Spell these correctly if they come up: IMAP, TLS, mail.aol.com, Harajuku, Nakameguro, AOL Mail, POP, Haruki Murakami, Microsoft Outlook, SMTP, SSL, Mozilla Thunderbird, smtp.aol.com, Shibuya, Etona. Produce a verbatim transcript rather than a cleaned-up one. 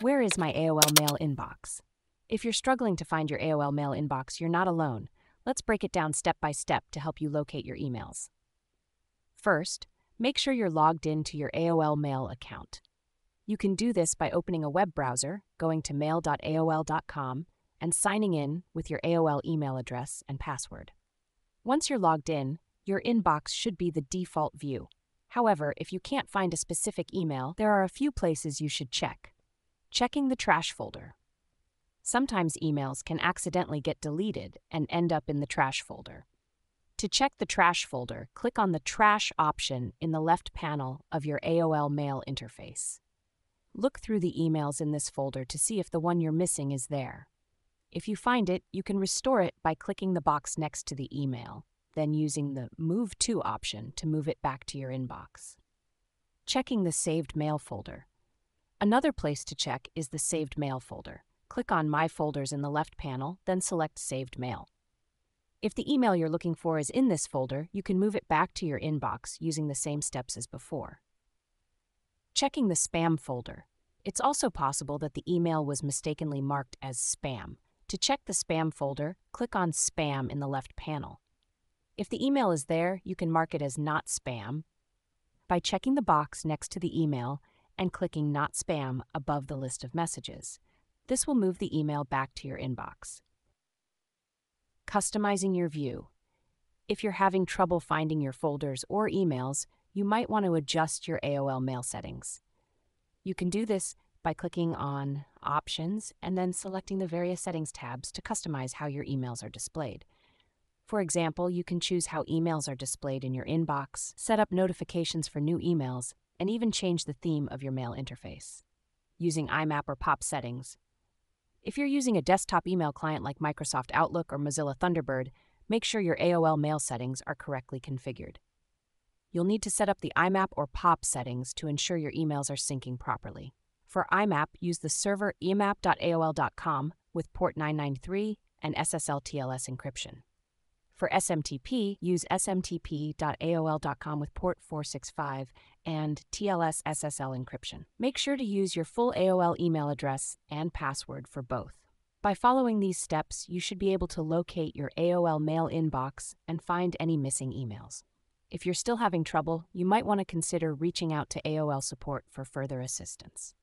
Where is my A O L Mail inbox? If you're struggling to find your A O L Mail inbox, you're not alone. Let's break it down step by step to help you locate your emails. First, make sure you're logged in to your A O L Mail account. You can do this by opening a web browser, going to mail dot A O L dot com, and signing in with your A O L email address and password. Once you're logged in, your inbox should be the default view. However, if you can't find a specific email, there are a few places you should check. Checking the trash folder. Sometimes emails can accidentally get deleted and end up in the trash folder. To check the trash folder, click on the Trash option in the left panel of your A O L Mail interface. Look through the emails in this folder to see if the one you're missing is there. If you find it, you can restore it by clicking the box next to the email, then using the Move To option to move it back to your inbox. Checking the Saved Mail folder. Another place to check is the Saved Mail folder. Click on My Folders in the left panel, then select Saved Mail. If the email you're looking for is in this folder, you can move it back to your inbox using the same steps as before. Checking the Spam folder. It's also possible that the email was mistakenly marked as spam. To check the Spam folder, click on Spam in the left panel. If the email is there, you can mark it as Not Spam by checking the box next to the email and clicking Not Spam above the list of messages. This will move the email back to your inbox. Customizing your view. If you're having trouble finding your folders or emails, you might want to adjust your A O L Mail settings. You can do this by clicking on Options and then selecting the various settings tabs to customize how your emails are displayed. For example, you can choose how emails are displayed in your inbox, set up notifications for new emails, and even change the theme of your mail interface. Using I MAP or POP settings. If you're using a desktop email client like Microsoft Outlook or Mozilla Thunderbird, make sure your A O L Mail settings are correctly configured. You'll need to set up the I MAP or POP settings to ensure your emails are syncing properly. For I MAP, use the server imap dot A O L dot com with port nine ninety-three and S S L T L S encryption. For S M T P, use S M T P dot A O L dot com with port four sixty-five and T L S S S L encryption. Make sure to use your full A O L email address and password for both. By following these steps, you should be able to locate your A O L Mail inbox and find any missing emails. If you're still having trouble, you might want to consider reaching out to A O L support for further assistance.